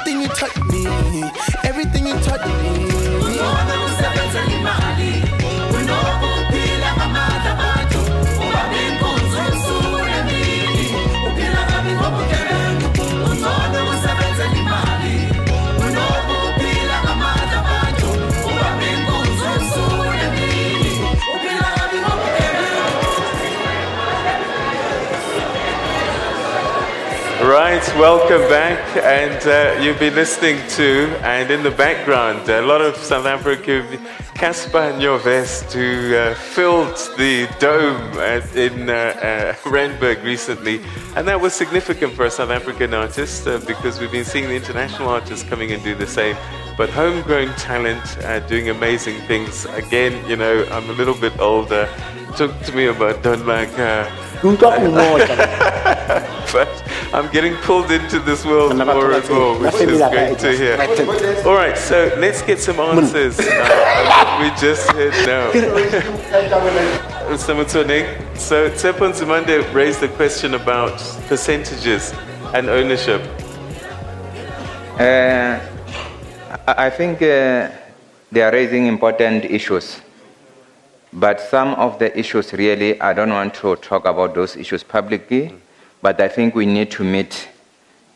Everything you touch me, everything you touch me. Right, welcome back, and you've been listening to, and in the background, a lot of South African, Caspar Njovest, who filled the dome in Randburg recently, and that was significant for a South African artist because we've been seeing the international artists coming and do the same, but homegrown talent doing amazing things. Again, you know, I'm a little bit older. Talk to me about Don Laka. You talk more. But I'm getting pulled into this world more and more, which is great to hear. All right, so let's get some answers. We just heard now. So Tsepon Zumande raised the question about percentages and ownership. I think they are raising important issues. But some of the issues really, I don't want to talk about those issues publicly. But I think we need to meet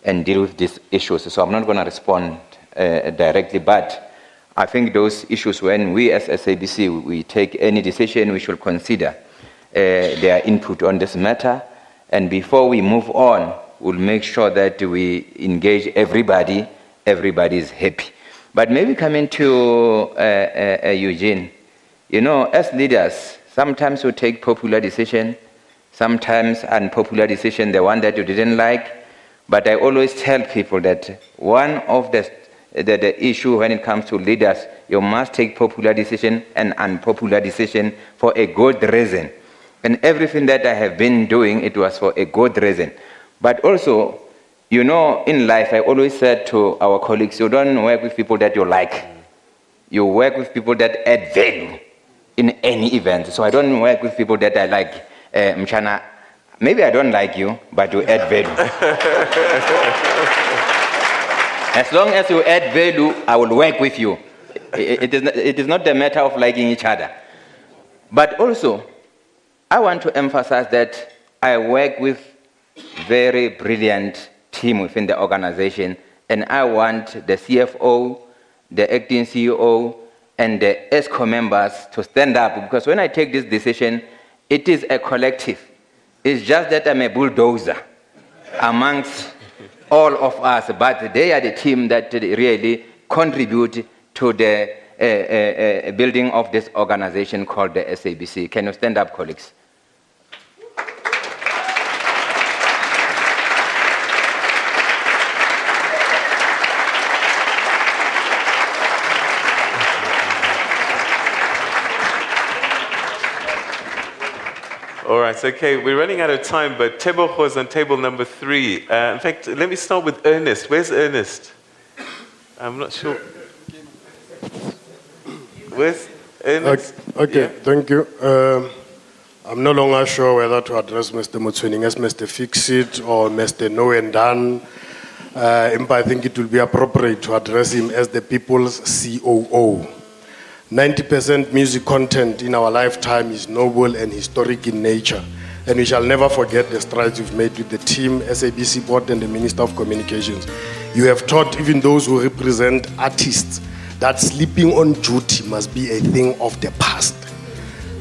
and deal with these issues. So I'm not going to respond directly, but I think those issues, when we as SABC, we take any decision, we should consider their input on this matter. And before we move on, we'll make sure that we engage everybody, everybody's happy. But maybe coming to Eugene, you know, as leaders, sometimes we take popular decisions, sometimes unpopular decision, the one that you didn't like. But I always tell people that one of the issue when it comes to leaders, you must take popular decision and unpopular decision for a good reason. And everything that I have been doing, it was for a good reason. But also, you know, in life, I always said to our colleagues, you don't work with people that you like. You work with people that add value in any event. So I don't work with people that I like. Mchana, maybe I don't like you, but you add value. As long as you add value, I will work with you. It is not the matter of liking each other. But also, I want to emphasize that I work with very brilliant team within the organization, and I want the CFO, the acting CEO, and the ESCO members to stand up, because when I take this decision, it is a collective. It's just that I'm a bulldozer amongst all of us, but they are the team that really contribute to the building of this organization called the SABC. Can you stand up, colleagues? All right, okay, we're running out of time, but Teboho is on table number 3. In fact, let me start with Ernest. Where's Ernest? I'm not sure. Where's Ernest? Okay, yeah. Thank you. I'm no longer sure whether to address Mr. Motsoeneng as Mr. Fix-It or Mr. No and Done. I think it will be appropriate to address him as the people's COO. 90% music content in our lifetime is noble and historic in nature, and we shall never forget the strides we've made with the team, SABC board, and the Minister of Communications. You have taught even those who represent artists that sleeping on duty must be a thing of the past.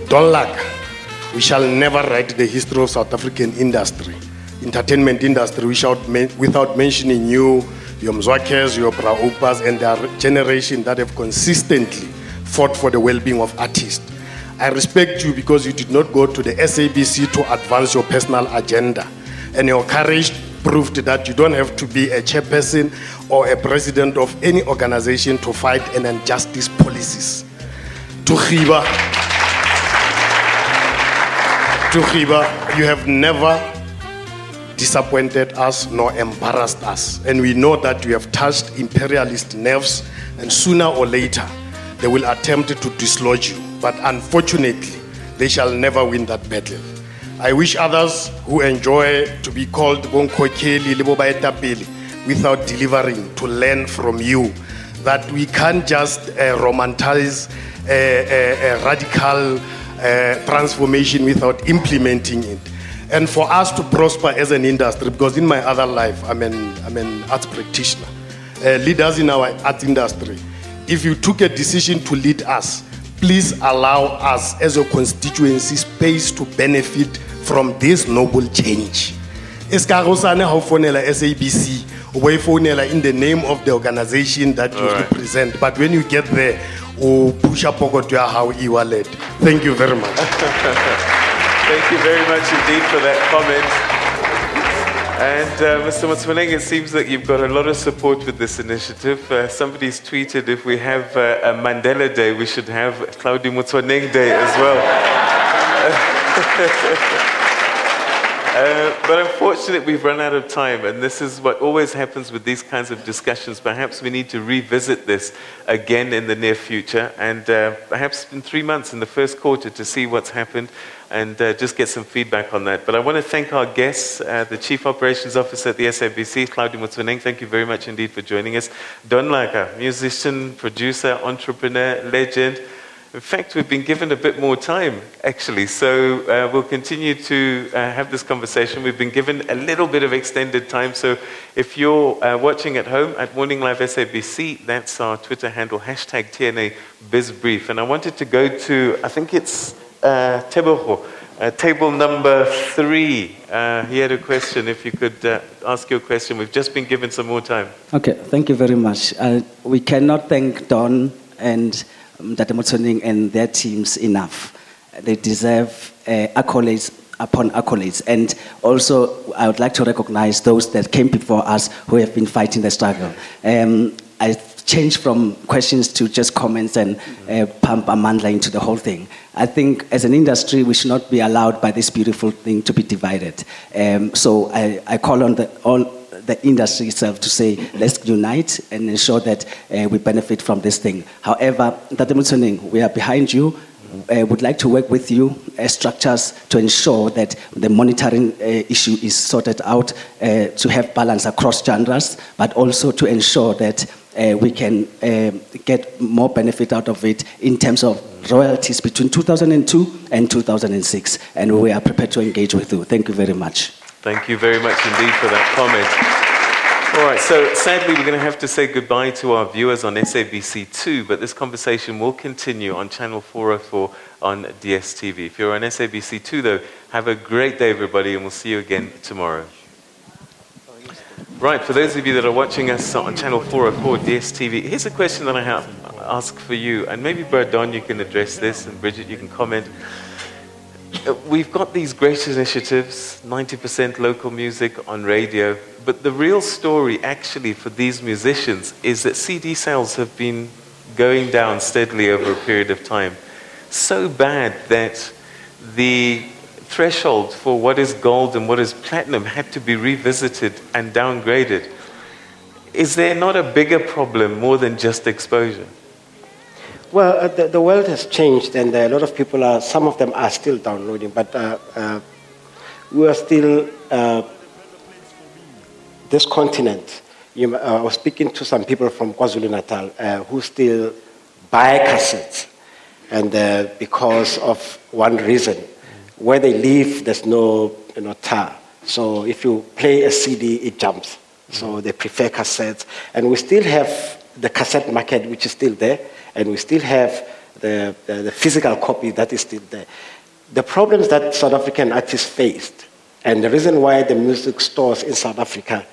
Don Laka, we shall never write the history of South African industry, entertainment industry, without mentioning you, your Mzwakes, your Braopas, and their generation that have consistently fought for the well-being of artists. I respect you because you did not go to the SABC to advance your personal agenda, and your courage proved that you don't have to be a chairperson or a president of any organization to fight an injustice policies. To Khiba, you have never disappointed us nor embarrassed us, and we know that you have touched imperialist nerves, and sooner or later they will attempt to dislodge you, but unfortunately, they shall never win that battle. I wish others who enjoy to be called Bonkokeli, Libobaetapeli, without delivering, to learn from you, that we can't just romanticize a radical transformation without implementing it. And for us to prosper as an industry, because in my other life, I'm an arts practitioner, leaders in our arts industry, if you took a decision to lead us, please allow us as a constituency space to benefit from this noble change. Eskarosana Hofonela SABC, Wayfonela in the name of the organization that you represent. But when you get there, push up how you are led. Thank you very much. Thank you very much indeed for that comment. And Mr. Motsoeneng, it seems that you've got a lot of support with this initiative. Somebody's tweeted if we have a Mandela Day, we should have Hlaudi Motsoeneng Day as well. But unfortunately, we've run out of time, and this is what always happens with these kinds of discussions. Perhaps we need to revisit this again in the near future, and perhaps in 3 months, in the first quarter, to see what's happened and just get some feedback on that. But I want to thank our guests, the Chief Operations Officer at the SABC, Hlaudi Motsoeneng. Thank you very much indeed for joining us. Don Laka, musician, producer, entrepreneur, legend. In fact, we've been given a bit more time, actually, so we'll continue to have this conversation. We've been given a little bit of extended time, so if you're watching at home at Morning Live SABC, that's our Twitter handle, #TNABizBrief. And I wanted to go to, I think it's Teboho, table number 3. He had a question. If you could ask your question. We've just been given some more time. Okay, thank you very much. We cannot thank Don and Dr. Motsoeneng and their teams enough. They deserve accolades upon accolades. And also, I would like to recognize those that came before us who have been fighting the struggle. I've changed from questions to just comments and pump amandla into the whole thing. I think as an industry, we should not be allowed by this beautiful thing to be divided. So I call on the industry itself to say, let's unite and ensure that we benefit from this thing. However, Dr. Motsoeneng, we are behind you. Would like to work with you as structures to ensure that the monitoring issue is sorted out, to have balance across genres, but also to ensure that we can get more benefit out of it in terms of royalties between 2002 and 2006. And we are prepared to engage with you. Thank you very much. Thank you very much indeed for that comment. All right, so sadly we're going to have to say goodbye to our viewers on SABC2, but this conversation will continue on Channel 404 on DSTV. If you're on SABC2 though, have a great day everybody, and we'll see you again tomorrow. Right, for those of you that are watching us on Channel 404 DSTV, here's a question that I have asked for you, and maybe Don, you can address this, and Bridget, you can comment. We've got these great initiatives, 90% local music on radio, but the real story actually for these musicians is that CD sales have been going down steadily over a period of time. So bad that the threshold for what is gold and what is platinum had to be revisited and downgraded. Is there not a bigger problem more than just exposure? Well, the world has changed, and a lot of people are, some of them are still downloading, but we are still, this continent, I was speaking to some people from KwaZulu Natal who still buy cassettes, and because of one reason, where they live there's no tar, so if you play a CD it jumps, so they prefer cassettes, and we still have the cassette market which is still there, and we still have the physical copy that is still there. The problems that South African artists faced, and the reason why the music stores in South Africa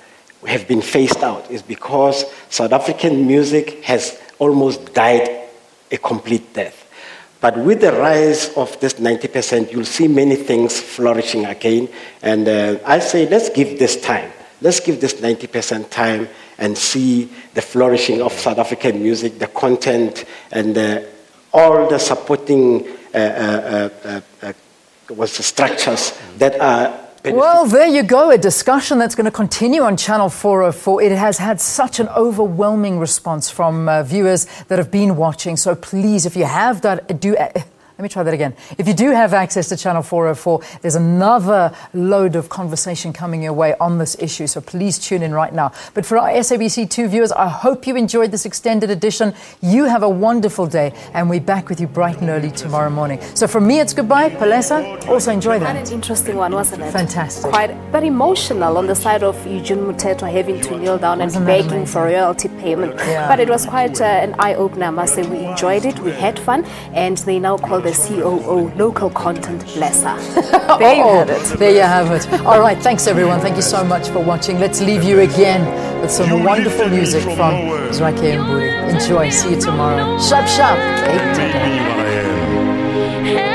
have been phased out, is because South African music has almost died a complete death. But with the rise of this 90%, you'll see many things flourishing again, and I say let's give this time. Let's give this 90% time and see the flourishing of South African music, the content, and all the supporting structures that are... Well, there you go, a discussion that's going to continue on Channel 404. It has had such an overwhelming response from viewers that have been watching. So please, if you have that, do... Let me try that again. If you do have access to Channel 404, there's another load of conversation coming your way on this issue, so please tune in right now. But for our SABC2 viewers, I hope you enjoyed this extended edition. You have a wonderful day, and we're back with you bright and early tomorrow morning. So from me, it's goodbye. Palesa, also enjoy that. Quite an interesting one, wasn't it? Fantastic. Quite, but emotional on the side of Eugene Mutato having to kneel down and begging for royalty payment. Yeah. But it was quite an eye-opener, I must say. We enjoyed it, we had fun, and they now call the COO Local Content Lesser. There you have it. There you have it. All right, thanks everyone. Thank you so much for watching. Let's leave you again with some wonderful music from Zrake Mburi. Enjoy. See you tomorrow. Sharp, sharp.